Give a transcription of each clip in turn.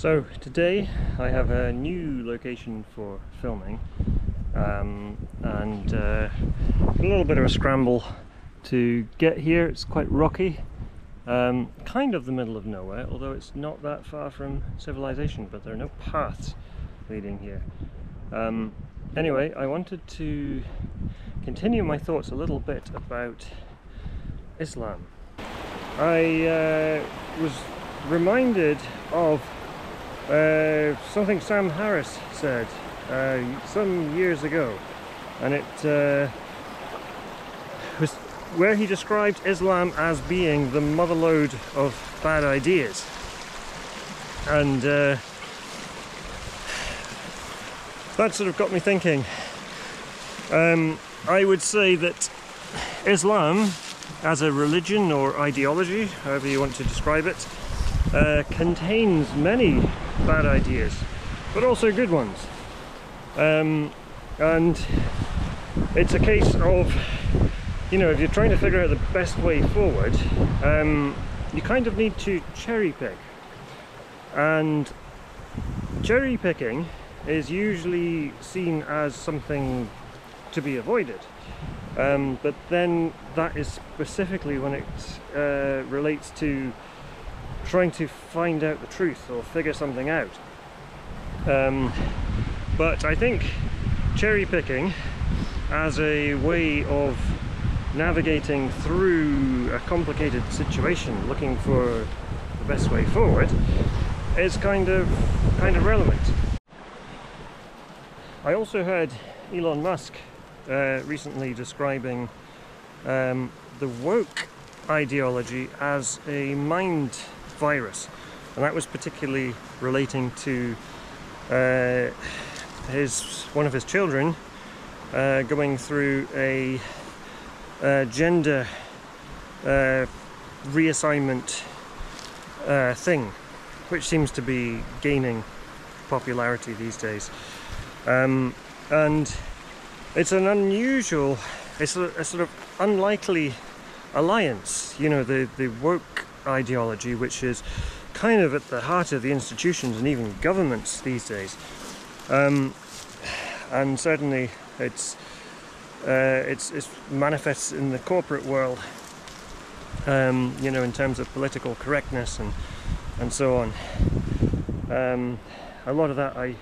So today I have a new location for filming, and a little bit of a scramble to get here. It's quite rocky, kind of the middle of nowhere, although it's not that far from civilization, but there are no paths leading here. Anyway, I wanted to continue my thoughts a little bit about Islam. I was reminded of something Sam Harris said some years ago, and it was where he described Islam as being the motherlode of bad ideas. And that sort of got me thinking. I would say that Islam as a religion or ideology, however you want to describe it, contains many bad ideas, but also good ones. And it's a case of, you know, if you're trying to figure out the best way forward, you kind of need to cherry pick. And cherry picking is usually seen as something to be avoided. But then that is specifically when it relates to trying to find out the truth or figure something out. But I think cherry picking as a way of navigating through a complicated situation, looking for the best way forward, is kind of relevant. I also heard Elon Musk recently describing the woke ideology as a mind virus, and that was particularly relating to one of his children going through a gender reassignment thing, which seems to be gaining popularity these days. And it's an unusual, it's a sort of unlikely alliance, you know, the woke ideology, which is kind of at the heart of the institutions and even governments these days. And certainly it manifests in the corporate world, you know, in terms of political correctness and so on. A lot of that, I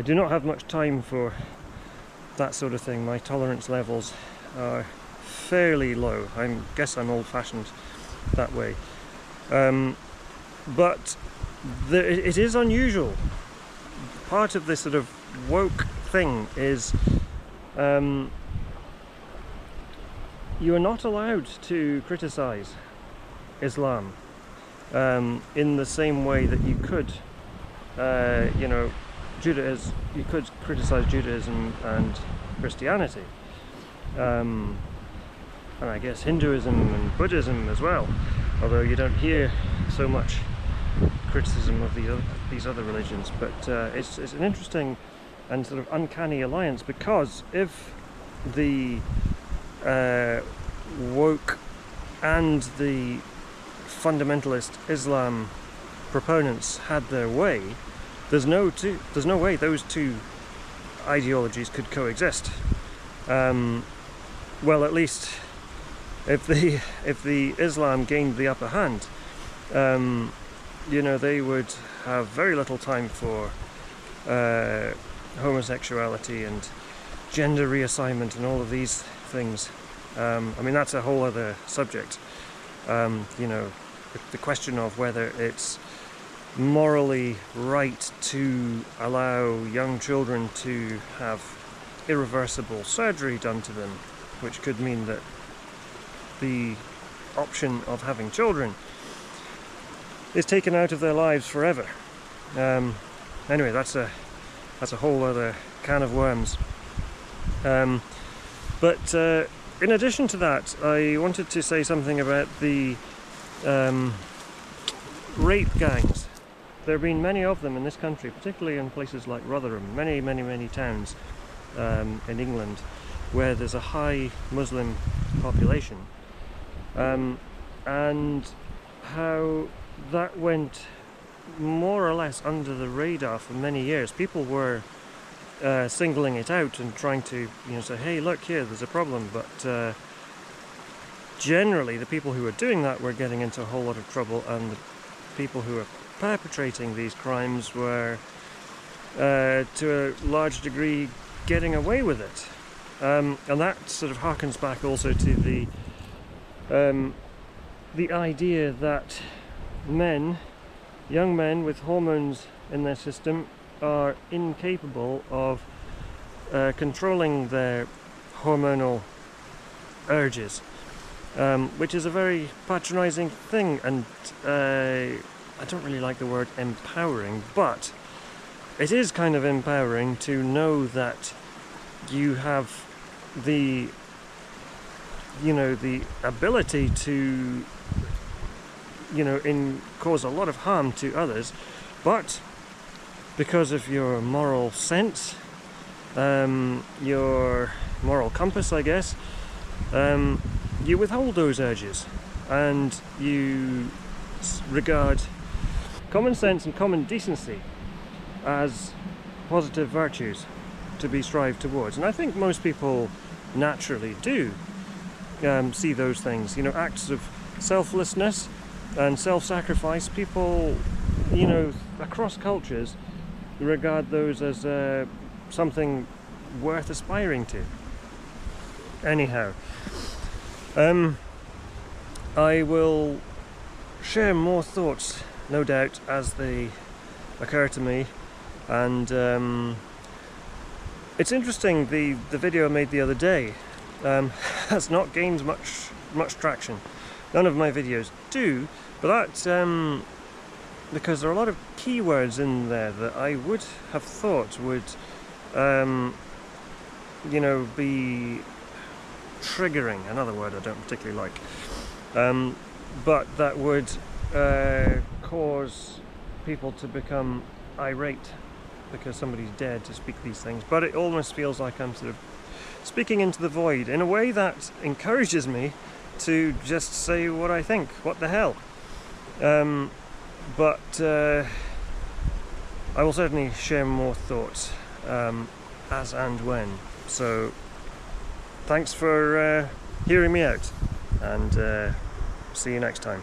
do not have much time for that sort of thing. My tolerance levels are fairly low. I guess I'm old-fashioned that way. But it is unusual. Part of this sort of woke thing is you are not allowed to criticize Islam in the same way that you could, you know, Judaism. You could criticize Judaism and Christianity, and I guess Hinduism and Buddhism as well, although you don't hear so much criticism of these other religions. But it's an interesting and sort of uncanny alliance, because if the woke and the fundamentalist Islam proponents had their way, there's no way those two ideologies could coexist. Well, at least if the Islam gained the upper hand, you know, they would have very little time for homosexuality and gender reassignment and all of these things. I mean, that's a whole other subject. You know, the question of whether it's morally right to allow young children to have irreversible surgery done to them, which could mean that the option of having children is taken out of their lives forever. Anyway, that's a whole other can of worms. But in addition to that, I wanted to say something about the rape gangs. There have been many of them in this country, particularly in places like Rotherham, many, many, many towns in England where there's a high Muslim population, and how that went more or less under the radar for many years. People were singling it out and trying to, you know, say, hey, look here, there's a problem. But generally, the people who are doing that were getting into a whole lot of trouble, and the people who are perpetrating these crimes were, to a large degree, getting away with it. And that sort of harkens back also to the idea that men, young men with hormones in their system, are incapable of controlling their hormonal urges, which is a very patronizing thing, and I don't really like the word empowering, but it is kind of empowering to know that you have the, you know, the ability to, you know, cause a lot of harm to others, but because of your moral sense, your moral compass, I guess, you withhold those urges, and you regard common sense and common decency as positive virtues to be strived towards. And I think most people naturally do see those things, you know, acts of selflessness and self-sacrifice. People, you know, across cultures regard those as something worth aspiring to. Anyhow, I will share more thoughts, no doubt, as they occur to me. And it's interesting, the video I made the other day has not gained much traction. None of my videos do, but that's because there are a lot of keywords in there that I would have thought would, you know, be triggering, another word I don't particularly like, but that would cause people to become irate because somebody's dared to speak these things. But it almost feels like I'm sort of speaking into the void in a way that encourages me to just say what I think, what the hell. But I will certainly share more thoughts as and when. So thanks for hearing me out, and see you next time.